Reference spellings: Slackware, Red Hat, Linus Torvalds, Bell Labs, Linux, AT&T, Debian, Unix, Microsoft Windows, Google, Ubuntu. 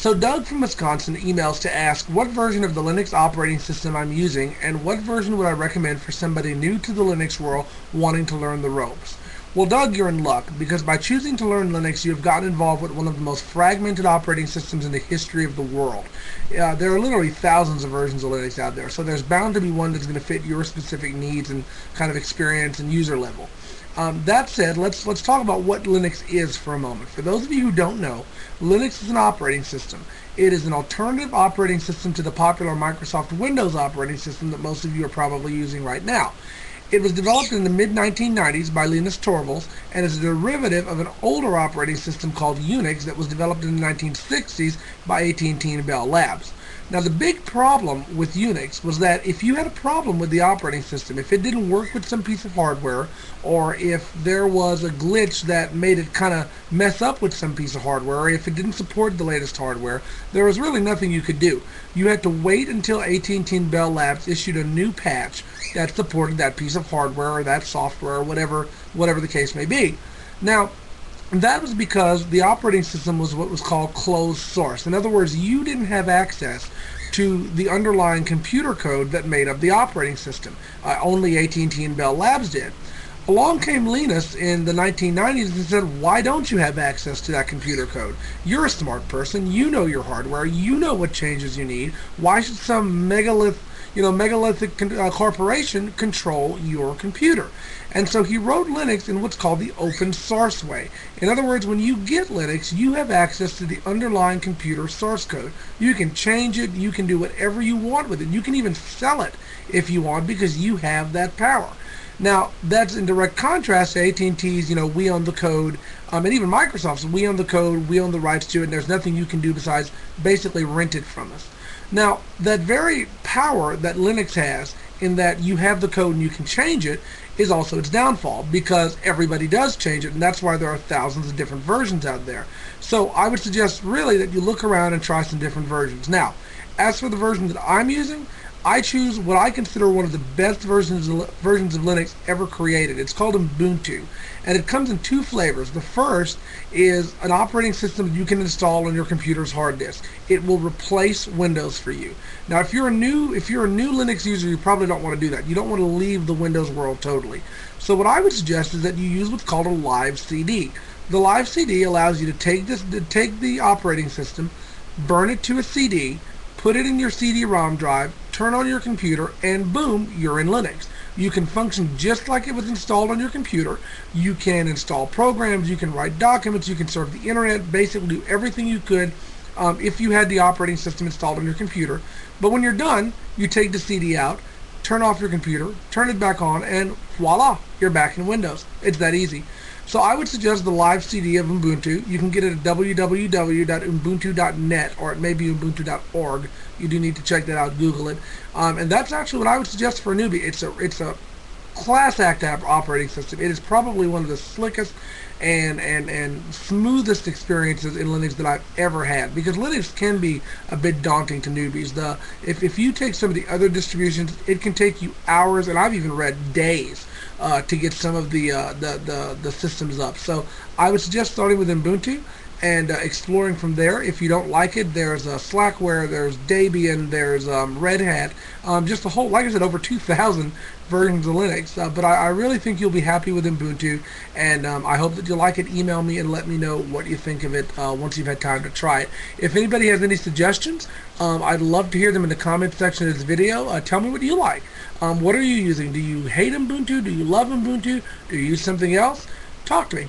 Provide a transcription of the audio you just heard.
So Doug from Wisconsin emails to ask what version of the Linux operating system I'm using and what version would I recommend for somebody new to the Linux world wanting to learn the ropes. Well, Doug, you're in luck, because by choosing to learn Linux, you have gotten involved with one of the most fragmented operating systems in the history of the world. There are literally thousands of versions of Linux out there, so there's bound to be one that's going to fit your specific needs and kind of experience and user level. That said, let's talk about what Linux is for a moment. For those of you who don't know, Linux is an operating system. It is an alternative operating system to the popular Microsoft Windows operating system that most of you are probably using right now. It was developed in the mid-1990s by Linus Torvalds and is a derivative of an older operating system called Unix that was developed in the 1960s by AT&T and Bell Labs. Now, the big problem with Unix was that if you had a problem with the operating system, if it didn't work with some piece of hardware, or if there was a glitch that made it kind of mess up with some piece of hardware, or if it didn't support the latest hardware, there was really nothing you could do. You had to wait until AT&T and Bell Labs issued a new patch that supported that piece of hardware or that software or whatever the case may be. Now, that was because the operating system was what was called closed source. In other words, you didn't have access to the underlying computer code that made up the operating system. Only AT&T and Bell Labs did. Along came Linus in the 1990s and said, why don't you have access to that computer code? You're a smart person. You know your hardware. You know what changes you need. Why should some megalithic corporation control your computer? And so he wrote Linux in what's called the open source way. In other words, when you get Linux, you have access to the underlying computer source code. You can change it. You can do whatever you want with it. You can even sell it if you want, because you have that power. Now, that's in direct contrast to AT&T's, we own the code, and even Microsoft's, we own the code, we own the rights to it, and there's nothing you can do besides basically rent it from us. Now, that very power that Linux has, in that you have the code and you can change it, is also its downfall, because everybody does change it, and that's why there are thousands of different versions out there. So I would suggest really that you look around and try some different versions. Now, as for the version that I'm using, I choose what I consider one of the best versions of Linux ever created. It's called Ubuntu, and it comes in two flavors. The first is an operating system you can install on your computer's hard disk. It will replace Windows for you. Now, if you're a new Linux user, you probably don't want to do that. You don't want to leave the Windows world totally. So what I would suggest is that you use what's called a live CD. The live CD allows you to take the operating system, burn it to a CD, put it in your CD-ROM drive, turn on your computer, and boom, you're in Linux. You can function just like it was installed on your computer. You can install programs, you can write documents, you can surf the internet, basically do everything you could if you had the operating system installed on your computer. But when you're done, you take the CD out, turn off your computer, turn it back on, and voila, you're back in Windows. It's that easy. So I would suggest the live CD of Ubuntu. You can get it at www.ubuntu.net, or it may be ubuntu.org. You do need to check that out, Google it. And that's actually what I would suggest for a newbie. It's a class act operating system. It is probably one of the slickest and smoothest experiences in Linux that I've ever had, because Linux can be a bit daunting to newbies. If you take some of the other distributions, it can take you hours, and I've even read days, to get some of the systems up. So I would suggest starting with Ubuntu and exploring from there. If you don't like it, there's Slackware, there's Debian, there's Red Hat, just a whole, like I said, over 2,000 versions of Linux. But I really think you'll be happy with Ubuntu, and I hope that you like it. Email me and let me know what you think of it once you've had time to try it. If anybody has any suggestions, I'd love to hear them in the comment section of this video. Tell me what you like. What are you using? Do you hate Ubuntu? Do you love Ubuntu? Do you use something else? Talk to me.